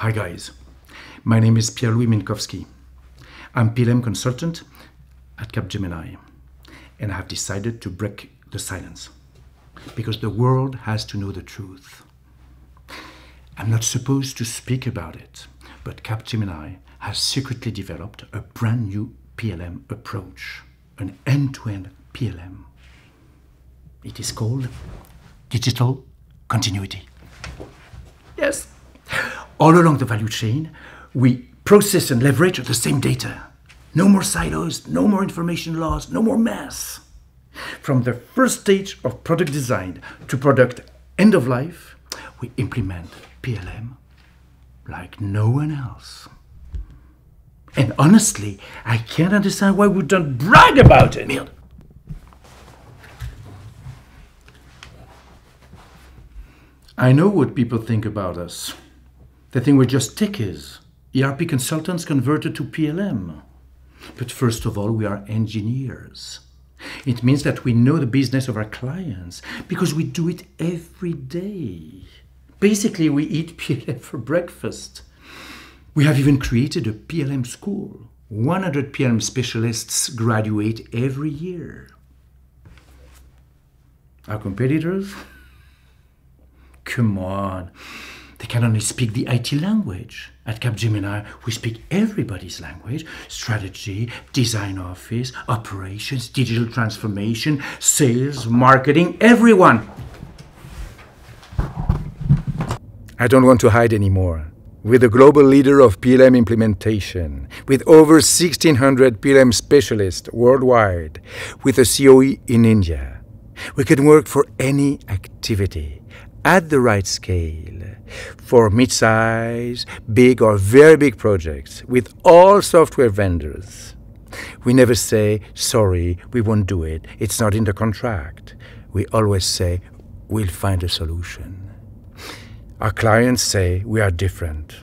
Hi guys, my name is Pierre-Louis Minkowski. I'm PLM consultant at Capgemini, and I have decided to break the silence because the world has to know the truth. I'm not supposed to speak about it, but Capgemini has secretly developed a brand new PLM approach, an end-to-end PLM. It is called Digital Continuity. Yes. All along the value chain, we process and leverage the same data. No more silos, no more information loss, no more mess. From the first stage of product design to product end of life, we implement PLM like no one else. And honestly, I can't understand why we don't brag about it. I know what people think about us. They think we're just techies, ERP consultants converted to PLM. But first of all, we are engineers. It means that we know the business of our clients because we do it every day. Basically, we eat PLM for breakfast. We have even created a PLM school. 100 PLM specialists graduate every year. Our competitors? Come on. They can only speak the IT language. At Capgemini, we speak everybody's language: strategy, design office, operations, digital transformation, sales, marketing, everyone. I don't want to hide anymore. We're the global leader of PLM implementation, with over 1,600 PLM specialists worldwide, with a COE in India. We can work for any activity, at the right scale, for mid-size, big or very big projects, with all software vendors. We never say, sorry, we won't do it, it's not in the contract. We always say, we'll find a solution. Our clients say we are different.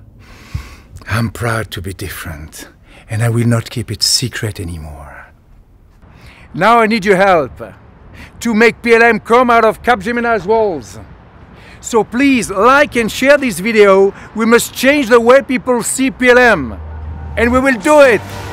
I'm proud to be different, and I will not keep it secret anymore. Now I need your help to make PLM come out of Capgemini's walls. So please like and share this video. We must change the way people see PLM, and we will do it!